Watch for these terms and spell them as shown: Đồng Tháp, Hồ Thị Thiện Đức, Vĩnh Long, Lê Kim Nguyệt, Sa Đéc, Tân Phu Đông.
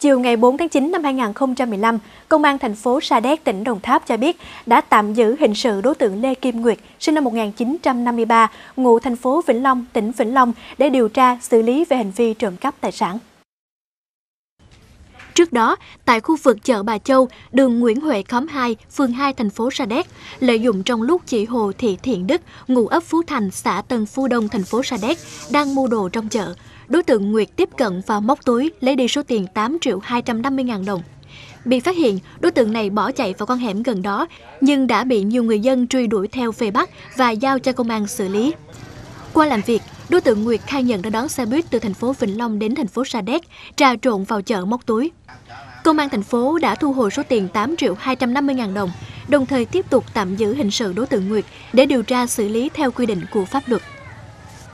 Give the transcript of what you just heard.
Chiều ngày 4 tháng 9 năm 2015, Công an thành phố Sa Đéc, tỉnh Đồng Tháp cho biết đã tạm giữ hình sự đối tượng Lê Kim Nguyệt, sinh năm 1953, ngụ thành phố Vĩnh Long, tỉnh Vĩnh Long để điều tra, xử lý về hành vi trộm cắp tài sản. Trước đó, tại khu vực chợ Bà Châu, đường Nguyễn Huệ khóm 2, phường 2, thành phố Sa Đéc, lợi dụng trong lúc chị Hồ Thị Thiện Đức, ngụ ấp Phú Thành, xã Tân Phu Đông, thành phố Sa Đéc, đang mua đồ trong chợ, đối tượng Nguyệt tiếp cận và móc túi lấy đi số tiền 8.250.000 đồng. Bị phát hiện, đối tượng này bỏ chạy vào con hẻm gần đó, nhưng đã bị nhiều người dân truy đuổi theo về bắt và giao cho công an xử lý. Qua làm việc, đối tượng Nguyệt khai nhận đã đón xe buýt từ thành phố Vĩnh Long đến thành phố Sa Đéc, trà trộn vào chợ móc túi. Công an thành phố đã thu hồi số tiền 8.250.000 đồng, đồng thời tiếp tục tạm giữ hình sự đối tượng Nguyệt để điều tra xử lý theo quy định của pháp luật.